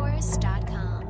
Force.com.